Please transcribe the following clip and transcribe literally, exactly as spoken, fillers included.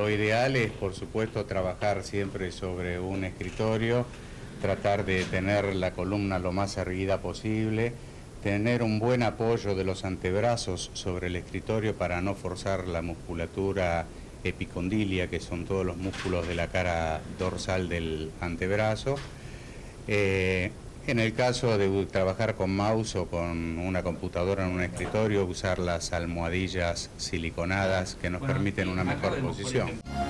Lo ideal es, por supuesto, trabajar siempre sobre un escritorio, tratar de tener la columna lo más erguida posible, tener un buen apoyo de los antebrazos sobre el escritorio para no forzar la musculatura epicondilia, que son todos los músculos de la cara dorsal del antebrazo. Eh, en el caso de trabajar con mouse o con una computadora en un escritorio, usar las almohadillas siliconadas que nos bueno, permiten una mejor posición.